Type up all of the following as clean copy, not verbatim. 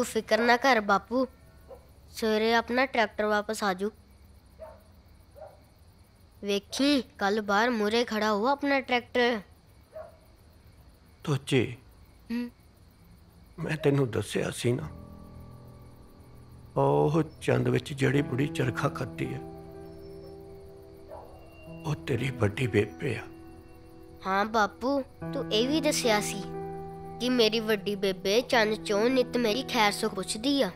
तू फिक्र ना कर बापू, सवेरे अपना ट्रैक्टर वापस आजू। वेखी कल बार मुरे खड़ा हुआ अपना ट्रैक्टर। तोचे मैं तेनू दस्या सी ना, ओह चंद विच जड़ी बुढ़ी चरखा करती है वो तेरी बड़ी बेबे आ। हाँ बापू तू ए भी दस्या सी कि मेरी बड़ी बेबे चंद चो नित मेरी खैर सो पुछदी आ।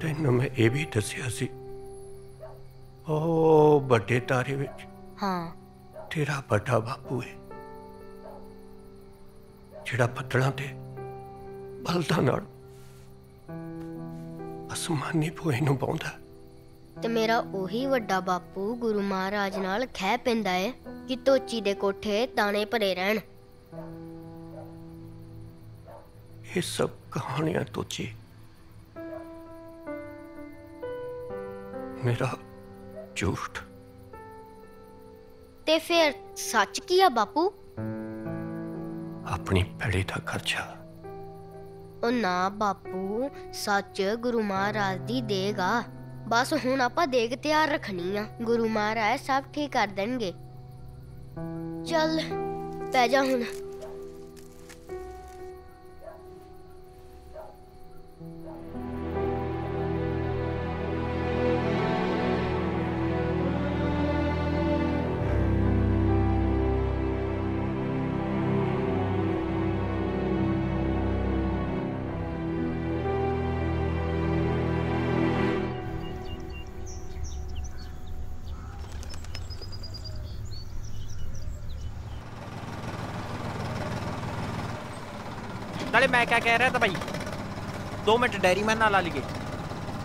तेनू मैं ए भी दस्या सी ओ बड़े तारे विच हाँ तेरा बड़ा बापू है जिहड़ा पत्तलां ते बलदां नाल आसमानी भूए नूं पाउंदा। ते मेरा ओही वड्डा बापू गुरु महाराज नाल खह पैंदा है कि तोची दे कोठे दाने भरे रहण। ये सब कहानियां तोची, मेरा झूठ। ते फिर सच की है बापू? अपनी भैड़ी दा खर्चा। ओ ना बापू सच गुरु महाराज दी देगा, बस हुण आपां देग तैयार रखनी आ, गुरु महाराज सब ठीक कर देंगे। चल पै जा हुण। अरे मैं क्या कह रहा था भाई, 2 मिनट डेयरी में ना ला लिए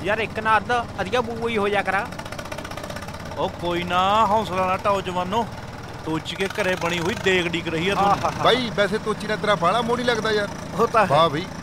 यार, एक ना अद्धा अधिया बू ही हो जा करा। ओ कोई ना, हौसला ना टाओ जवानो, तोची के घरे बनी हुई देख डिग रही है। भाई वैसे तोची ने तेरा बाड़ा मोड़ी लगता यार, होता है। हाँ भाई